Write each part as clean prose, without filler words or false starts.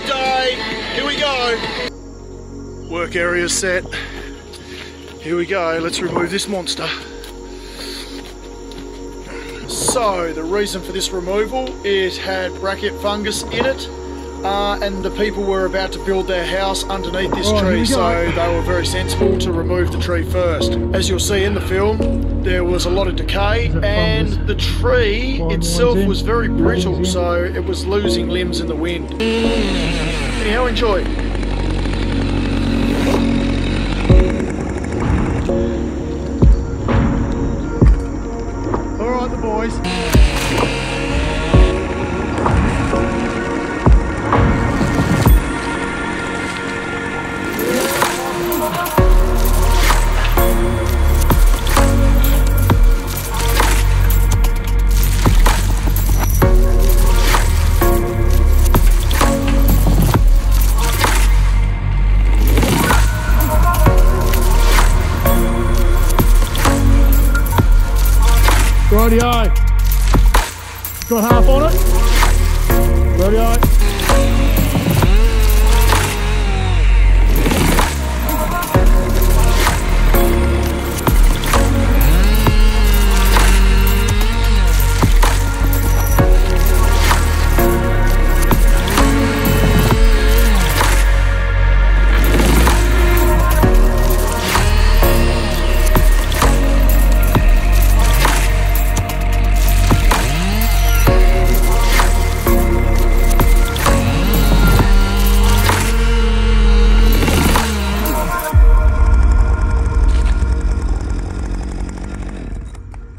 the day. Here we go. Work area set. Here we go. Let's remove this monster. So the reason for this removal, it had bracket fungus in it, and the people were about to build their house underneath this tree, so they were very sensible to remove the tree first. As you'll see in the film, there was a lot of decay, and the tree itself was very brittle, so it was losing limbs in the wind. Anyhow, enjoy. Alright, the boys. Rightio, got half on it. Rightio.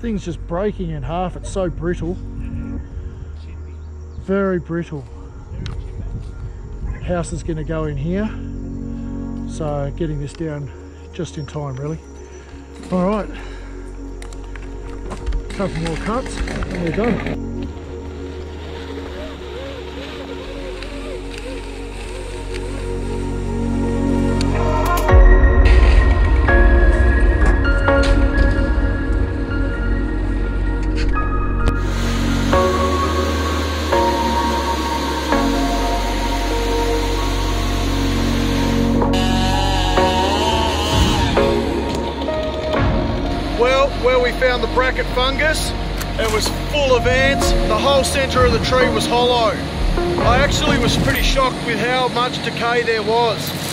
Thing's just breaking in half. It's so brittle, very brittle. House is going to go in here, so getting this down just in time, really. All right, a couple more cuts and we're done. Where we found the bracket fungus, it was full of ants. The whole centre of the tree was hollow. I actually was pretty shocked with how much decay there was.